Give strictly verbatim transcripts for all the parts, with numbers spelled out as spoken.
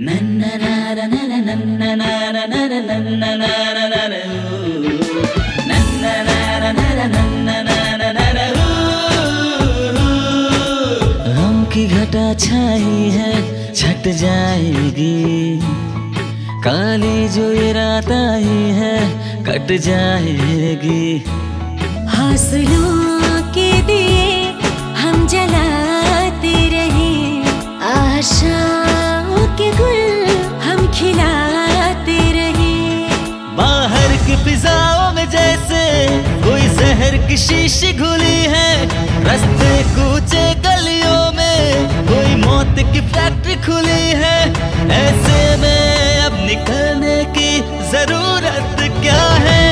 गम की घटा छाई है छट जाएगी, काली जो ये रात आई है कट जाएगी। हौसलों के दिए हम जलाते रहे, आशा के गुल हम खिलाते रहे। बाहर की फिजाओं में जैसे कोई जहर की शीशी घुली है, रास्ते कूचे गलियों में कोई मौत की फैक्ट्री खुली है। ऐसे में अब निकलने की जरूरत क्या है,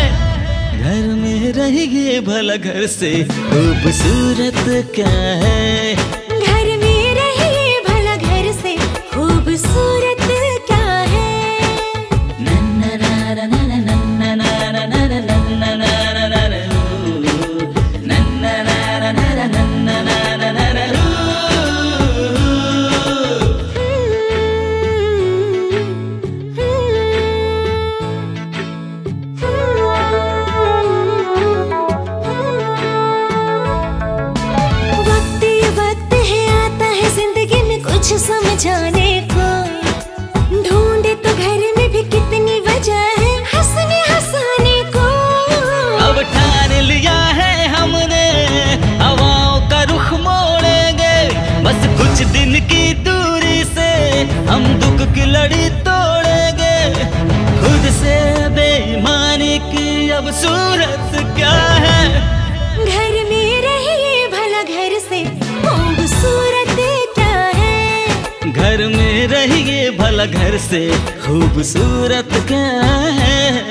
घर में रहिए भला घर से खूबसूरत क्या है। समझाने को ढूंढे तो घर में भी कितनी वजह है हंसने हंसाने को। अब ठान लिया है हमने हवाओं का रुख मोड़ेंगे, बस कुछ दिन की दूरी से हम दुख की लड़ी तोड़ेंगे। खुद से बेईमानी की अब सूरत क्या है, घर में रहिए भला घर से खूबसूरत क्या है। घर में रहिए भला घर से खूबसूरत क्या है।